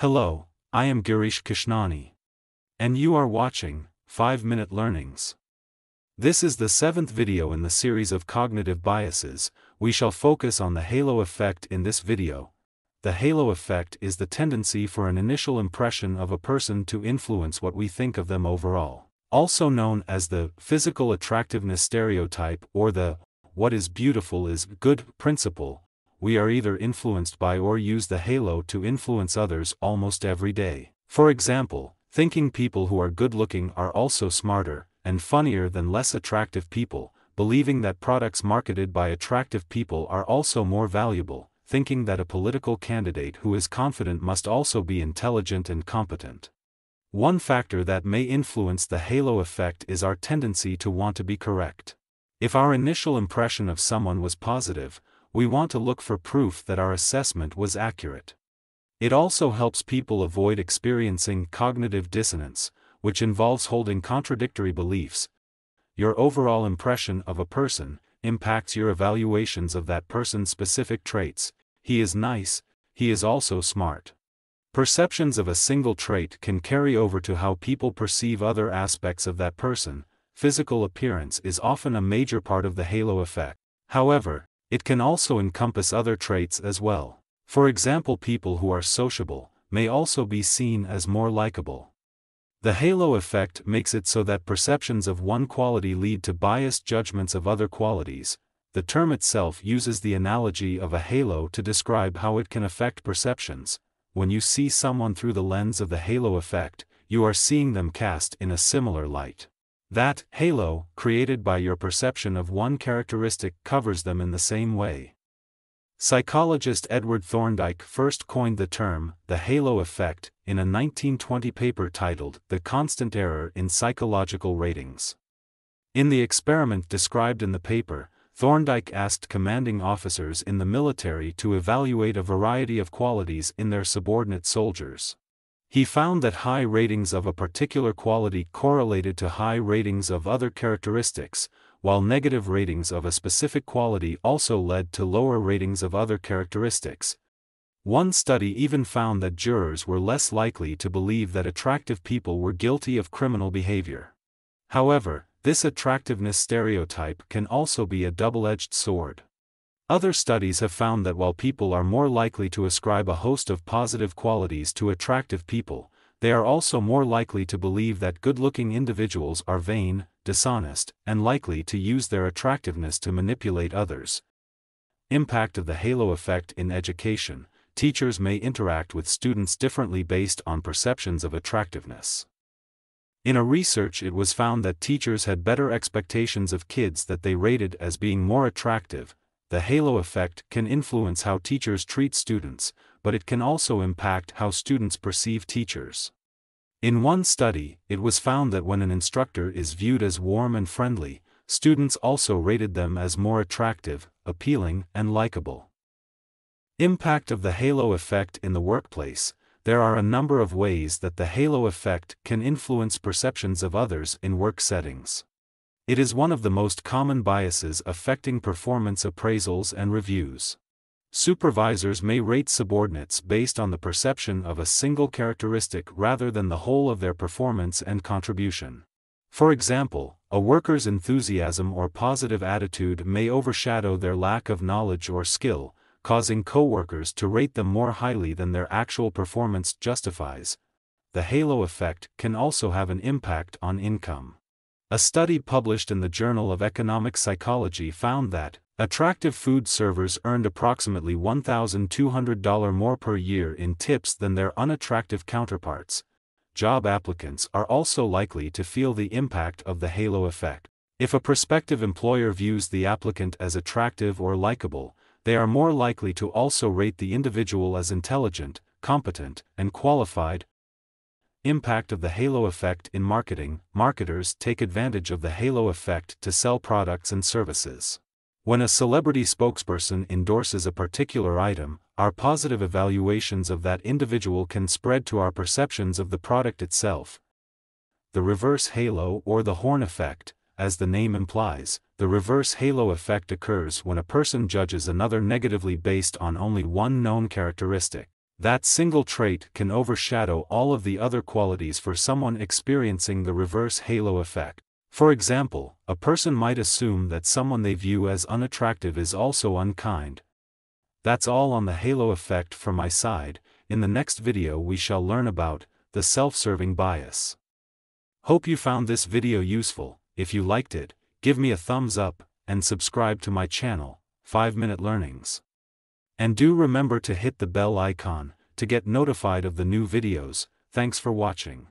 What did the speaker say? Hello, I am Girish Kishnani. And you are watching 5-Minute Learnings. This is the seventh video in the series of Cognitive Biases. We shall focus on the halo effect in this video. The halo effect is the tendency for an initial impression of a person to influence what we think of them overall, also known as the physical attractiveness stereotype or the "what is beautiful is good" principle. We are either influenced by or use the halo to influence others almost every day. For example, thinking people who are good-looking are also smarter and funnier than less attractive people, believing that products marketed by attractive people are also more valuable, thinking that a political candidate who is confident must also be intelligent and competent. One factor that may influence the halo effect is our tendency to want to be correct. If our initial impression of someone was positive, we want to look for proof that our assessment was accurate. It also helps people avoid experiencing cognitive dissonance, which involves holding contradictory beliefs. Your overall impression of a person impacts your evaluations of that person's specific traits. He is nice, he is also smart. Perceptions of a single trait can carry over to how people perceive other aspects of that person. Physical appearance is often a major part of the halo effect. However, it can also encompass other traits as well. For example, people who are sociable may also be seen as more likable. The halo effect makes it so that perceptions of one quality lead to biased judgments of other qualities. The term itself uses the analogy of a halo to describe how it can affect perceptions. When you see someone through the lens of the halo effect, you are seeing them cast in a similar light. That halo, created by your perception of one characteristic, covers them in the same way. Psychologist Edward Thorndike first coined the term, the halo effect, in a 1920 paper titled The Constant Error in Psychological Ratings. In the experiment described in the paper, Thorndike asked commanding officers in the military to evaluate a variety of qualities in their subordinate soldiers. He found that high ratings of a particular quality correlated to high ratings of other characteristics, while negative ratings of a specific quality also led to lower ratings of other characteristics. One study even found that jurors were less likely to believe that attractive people were guilty of criminal behavior. However, this attractiveness stereotype can also be a double-edged sword. Other studies have found that while people are more likely to ascribe a host of positive qualities to attractive people, they are also more likely to believe that good-looking individuals are vain, dishonest, and likely to use their attractiveness to manipulate others. Impact of the halo effect in education. Teachers may interact with students differently based on perceptions of attractiveness. In a research, it was found that teachers had better expectations of kids that they rated as being more attractive. The halo effect can influence how teachers treat students, but it can also impact how students perceive teachers. In one study, it was found that when an instructor is viewed as warm and friendly, students also rated them as more attractive, appealing, and likable. Impact of the halo effect in the workplace. There are a number of ways that the halo effect can influence perceptions of others in work settings. It is one of the most common biases affecting performance appraisals and reviews. Supervisors may rate subordinates based on the perception of a single characteristic rather than the whole of their performance and contribution. For example, a worker's enthusiasm or positive attitude may overshadow their lack of knowledge or skill, causing coworkers to rate them more highly than their actual performance justifies. The halo effect can also have an impact on income. A study published in the Journal of Economic Psychology found that attractive food servers earned approximately $1,200 more per year in tips than their unattractive counterparts. Job applicants are also likely to feel the impact of the halo effect. If a prospective employer views the applicant as attractive or likable, they are more likely to also rate the individual as intelligent, competent, and qualified. Impact of the halo effect in marketing. Marketers take advantage of the halo effect to sell products and services. When a celebrity spokesperson endorses a particular item, our positive evaluations of that individual can spread to our perceptions of the product itself. The reverse halo or the horn effect. As the name implies, the reverse halo effect occurs when a person judges another negatively based on only one known characteristic. that single trait can overshadow all of the other qualities for someone experiencing the reverse halo effect. For example, a person might assume that someone they view as unattractive is also unkind. That's all on the halo effect from my side. In the next video we shall learn about the self-serving bias. Hope you found this video useful. If you liked it, give me a thumbs up, and subscribe to my channel, 5-Minute Learnings. And do remember to hit the bell icon, to get notified of the new videos. Thanks for watching.